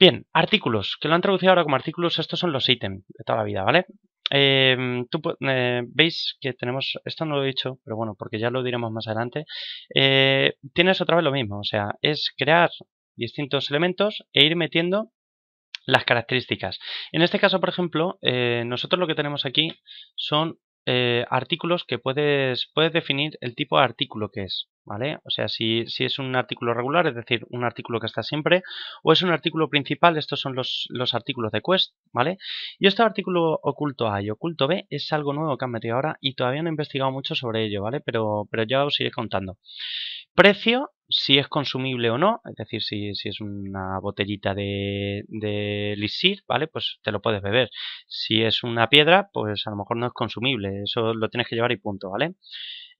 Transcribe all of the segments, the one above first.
Bien, artículos, que lo han traducido ahora como artículos, estos son los ítems de toda la vida, ¿vale? Veis que tenemos, esto no lo he dicho, pero bueno, porque ya lo diremos más adelante. Tienes otra vez lo mismo, o sea, es crear distintos elementos e ir metiendo las características. En este caso, por ejemplo, nosotros lo que tenemos aquí son artículos que puedes definir el tipo de artículo que es, ¿vale? O sea, si es un artículo regular, es decir, un artículo que está siempre, o es un artículo principal, estos son los artículos de Quest, ¿vale? Y este artículo oculto A y oculto B es algo nuevo que han metido ahora y todavía no he investigado mucho sobre ello, ¿vale? Pero ya os iré contando. Precio, si es consumible o no, es decir, si es una botellita de elixir, ¿vale? Pues te lo puedes beber. Si es una piedra, pues a lo mejor no es consumible, eso lo tienes que llevar y punto, ¿vale?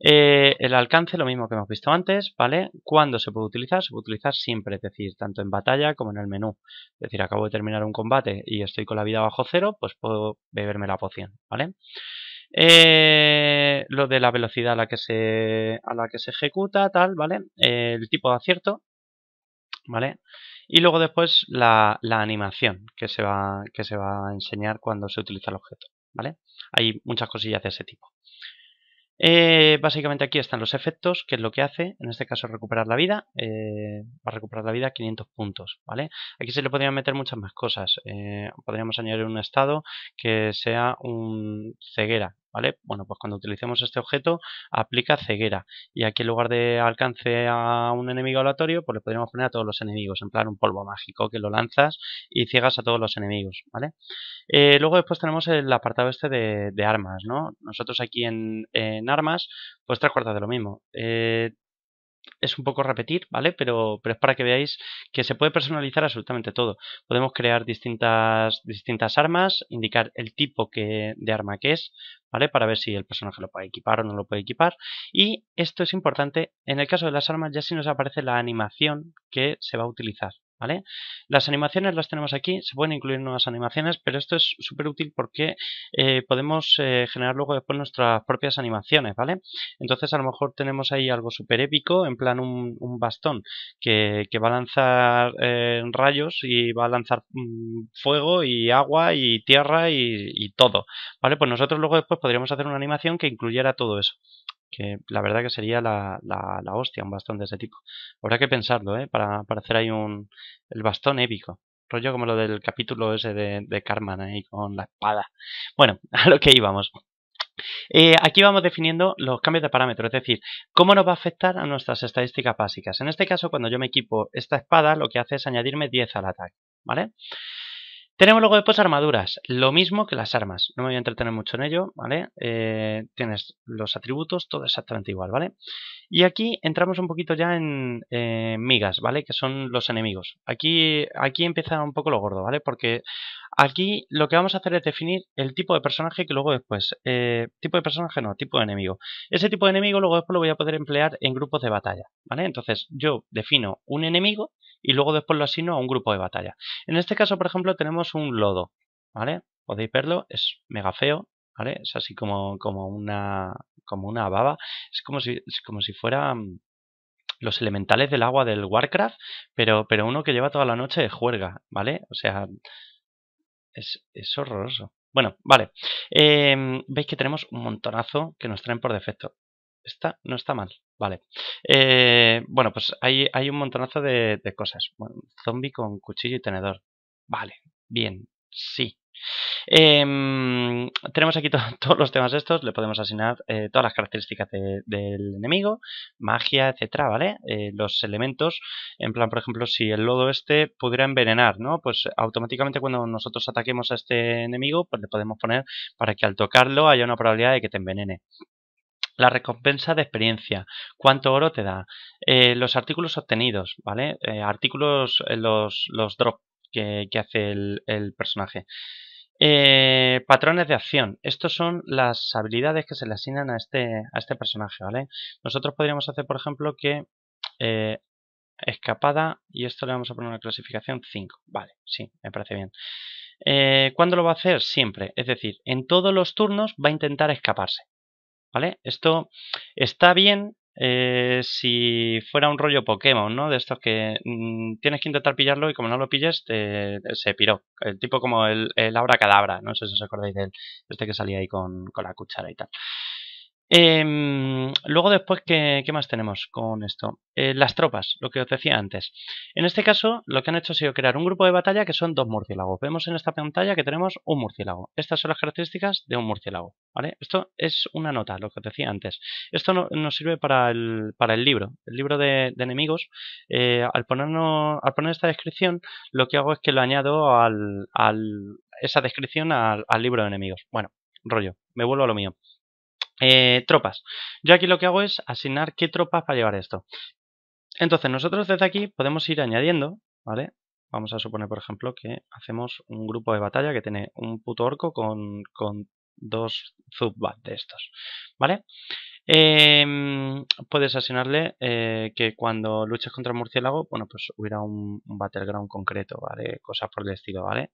El alcance, lo mismo que hemos visto antes, ¿vale? ¿Cuándo se puede utilizar? Se puede utilizar siempre, es decir, tanto en batalla como en el menú. Es decir, acabo de terminar un combate y estoy con la vida bajo cero, pues puedo beberme la poción, ¿vale? Lo de la velocidad a la que se ejecuta, tal, ¿vale? El tipo de acierto, ¿vale? Y luego después la animación que se va a enseñar cuando se utiliza el objeto, ¿vale? Hay muchas cosillas de ese tipo. Básicamente aquí están los efectos, que es lo que hace, en este caso recuperar la vida, va a recuperar la vida 500 puntos, ¿vale? Aquí se le podrían meter muchas más cosas, podríamos añadir un estado que sea un ceguera, ¿vale? Bueno, pues cuando utilicemos este objeto aplica ceguera y aquí en lugar de alcance a un enemigo aleatorio, pues le podríamos poner a todos los enemigos, en plan un polvo mágico que lo lanzas y ciegas a todos los enemigos, ¿vale? Luego después tenemos el apartado este de armas, ¿no? Nosotros aquí en armas, pues 3/4 de lo mismo. Es un poco repetir, ¿vale? Pero es para que veáis que se puede personalizar absolutamente todo. Podemos crear distintas armas, indicar el tipo de arma que es, ¿vale? Para ver si el personaje lo puede equipar o no lo puede equipar. Y esto es importante, en el caso de las armas ya sí nos aparece la animación que se va a utilizar, ¿vale? Las animaciones las tenemos aquí, se pueden incluir nuevas animaciones, pero esto es súper útil porque podemos generar luego después nuestras propias animaciones, ¿vale? Entonces a lo mejor tenemos ahí algo súper épico, en plan un bastón que va a lanzar rayos y va a lanzar fuego y agua y tierra y todo, ¿vale? Pues nosotros luego después podríamos hacer una animación que incluyera todo eso. Que la verdad que sería la hostia, un bastón de ese tipo. Habrá que pensarlo, para hacer ahí el bastón épico. Rollo como lo del capítulo ese de Cartman ahí con la espada. Bueno, a lo que íbamos. Aquí vamos definiendo los cambios de parámetro, es decir, cómo nos va a afectar a nuestras estadísticas básicas. En este caso, cuando yo me equipo esta espada, lo que hace es añadirme 10 al ataque, ¿vale? Tenemos luego después armaduras, lo mismo que las armas, no me voy a entretener mucho en ello, ¿vale? Tienes los atributos, todo exactamente igual, ¿vale? Y aquí entramos un poquito ya en migas, ¿vale? Que son los enemigos. Aquí empieza un poco lo gordo, ¿vale? Porque aquí lo que vamos a hacer es definir el tipo de personaje que luego después... tipo de personaje no, tipo de enemigo. Ese tipo de enemigo luego después lo voy a poder emplear en grupos de batalla, ¿vale? Entonces yo defino un enemigo y luego después lo asigno a un grupo de batalla. En este caso, por ejemplo, tenemos un lodo, ¿vale? Podéis verlo, es mega feo, ¿vale? Es así como una baba. Es como si fuera los elementales del agua del Warcraft, pero uno que lleva toda la noche de juerga, ¿vale? O sea, es horroroso. Bueno, vale. Veis que tenemos un montonazo que nos traen por defecto. Esta no está mal, vale. Bueno, pues hay un montonazo de cosas. Bueno, zombie con cuchillo y tenedor. Vale, bien, sí. Tenemos aquí todos los temas estos, le podemos asignar todas las características del enemigo, magia, etcétera, ¿vale? Los elementos, en plan, por ejemplo, si el lodo este pudiera envenenar, ¿no? Pues automáticamente cuando nosotros ataquemos a este enemigo, pues le podemos poner para que al tocarlo haya una probabilidad de que te envenene. La recompensa de experiencia, cuánto oro te da, los artículos obtenidos, ¿vale? Artículos, los drops que hace el personaje. Patrones de acción, estos son las habilidades que se le asignan a este personaje, ¿vale? Nosotros podríamos hacer, por ejemplo, que escapada, y esto le vamos a poner una clasificación 5, vale, sí, me parece bien. ¿Cuándo lo va a hacer? Siempre, es decir, en todos los turnos va a intentar escaparse. ¿Vale? Esto está bien Si fuera un rollo Pokémon, ¿no? De estos que tienes que intentar pillarlo y como no lo pilles se piró. El tipo como el Abracadabra, no sé si os acordáis de él, este que salía ahí con la cuchara y tal. Luego después, ¿qué más tenemos con esto? Las tropas, lo que os decía antes. En este caso, lo que han hecho ha sido crear un grupo de batalla que son 2 murciélagos. Vemos en esta pantalla que tenemos un murciélago. Estas son las características de un murciélago, ¿vale? Esto es una nota, lo que os decía antes. Esto nos sirve para el libro. El libro de enemigos. Al poner esta descripción, lo que hago es que lo añado esa descripción al libro de enemigos. Bueno, rollo, me vuelvo a lo mío. Tropas. Yo aquí lo que hago es asignar qué tropas para llevar esto. Entonces nosotros desde aquí podemos ir añadiendo, ¿vale? Vamos a suponer, por ejemplo, que hacemos un grupo de batalla que tiene un puto orco con 2 Zubat de estos, ¿vale? Puedes asignarle que cuando luches contra el murciélago, bueno, pues hubiera un battleground concreto, ¿vale? Cosas por el estilo, ¿vale?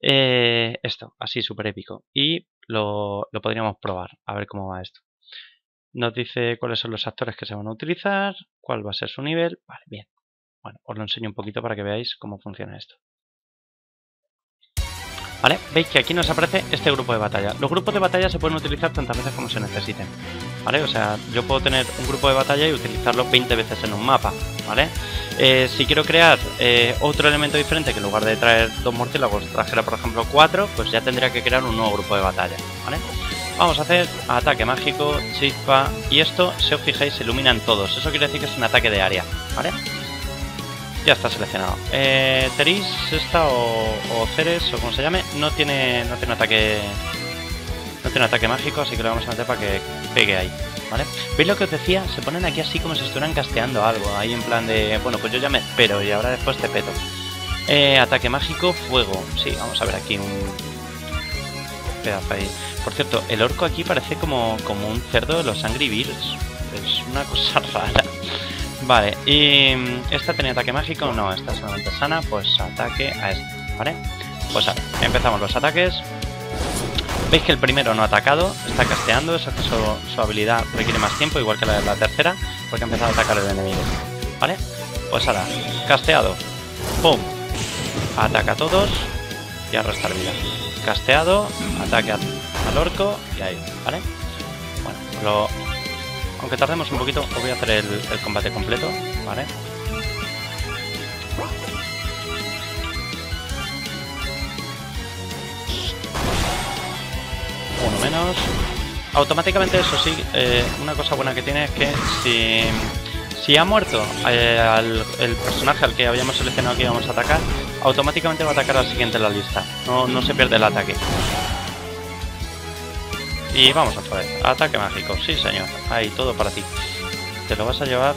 Esto, así súper épico. Y lo podríamos probar, a ver cómo va esto. Nos dice cuáles son los actores que se van a utilizar, cuál va a ser su nivel. Vale, bien. Bueno, os lo enseño un poquito para que veáis cómo funciona esto. ¿Vale? Veis que aquí nos aparece este grupo de batalla. Los grupos de batalla se pueden utilizar tantas veces como se necesiten, ¿vale? O sea, yo puedo tener un grupo de batalla y utilizarlo 20 veces en un mapa, ¿vale? Si quiero crear otro elemento diferente, que en lugar de traer 2 murciélagos trajera, por ejemplo, 4, pues ya tendría que crear un nuevo grupo de batalla, ¿vale? Vamos a hacer ataque mágico, chispa, y esto, si os fijáis, se iluminan todos. Eso quiere decir que es un ataque de área, ¿vale? Ya está seleccionado. Teris, esta o Ceres o como se llame, no tiene ataque mágico, así que lo vamos a meter para que pegue ahí, ¿vale? ¿Veis lo que os decía? Se ponen aquí así como si estuvieran casteando algo, ahí en plan de, bueno, pues yo ya me espero y ahora después te peto. Ataque mágico, fuego. Sí, vamos a ver aquí un pedazo ahí. Por cierto, el orco aquí parece como un cerdo de los Angry Birds. Es una cosa rara. Vale, y esta tenía ataque mágico, no, esta es solamente sana, pues ataque a esta, ¿vale? Pues empezamos los ataques. Veis que el primero no ha atacado, está casteando, eso que su habilidad requiere más tiempo, igual que la de la tercera, porque ha empezado a atacar al enemigo, ¿vale? Pues ahora, casteado, ¡pum! Ataca a todos y a restar vida. Casteado, ataque al orco y ahí, ¿vale? Bueno, pues aunque tardemos un poquito, os voy a hacer el combate completo, ¿vale? Uno menos. Automáticamente, eso sí, una cosa buena que tiene es que si ha muerto el personaje al que habíamos seleccionado que íbamos a atacar, automáticamente va a atacar al siguiente en la lista. No se pierde el ataque. Y vamos otra vez. Ataque mágico. Sí, señor. Ahí, todo para ti. Te lo vas a llevar,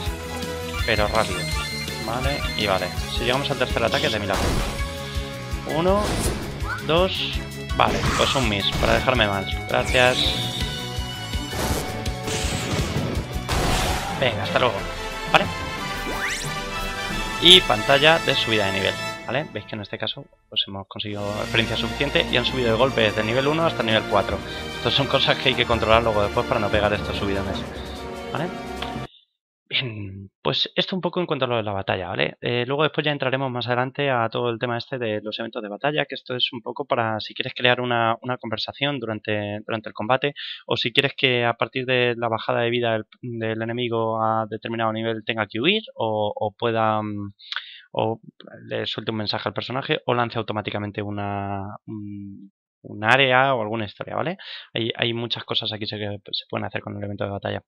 pero rápido. Vale, y vale. Si llegamos al tercer ataque, es de milagro. 1, 2... Vale, pues un miss, para dejarme mal. Gracias. Venga, hasta luego. Vale. Y pantalla de subida de nivel. ¿Vale? Veis que en este caso pues hemos conseguido experiencia suficiente y han subido de golpe desde nivel 1 hasta nivel 4. Estas son cosas que hay que controlar luego después para no pegar estos subidones. ¿Vale? Bien, pues esto un poco en cuanto a lo de la batalla, ¿vale? Luego después ya entraremos más adelante a todo el tema este de los eventos de batalla, que esto es un poco para si quieres crear una conversación durante el combate, o si quieres que a partir de la bajada de vida del enemigo a determinado nivel tenga que huir o pueda... o le suelte un mensaje al personaje o lance automáticamente un área o alguna historia, ¿vale? Hay muchas cosas aquí que se pueden hacer con el evento de batalla.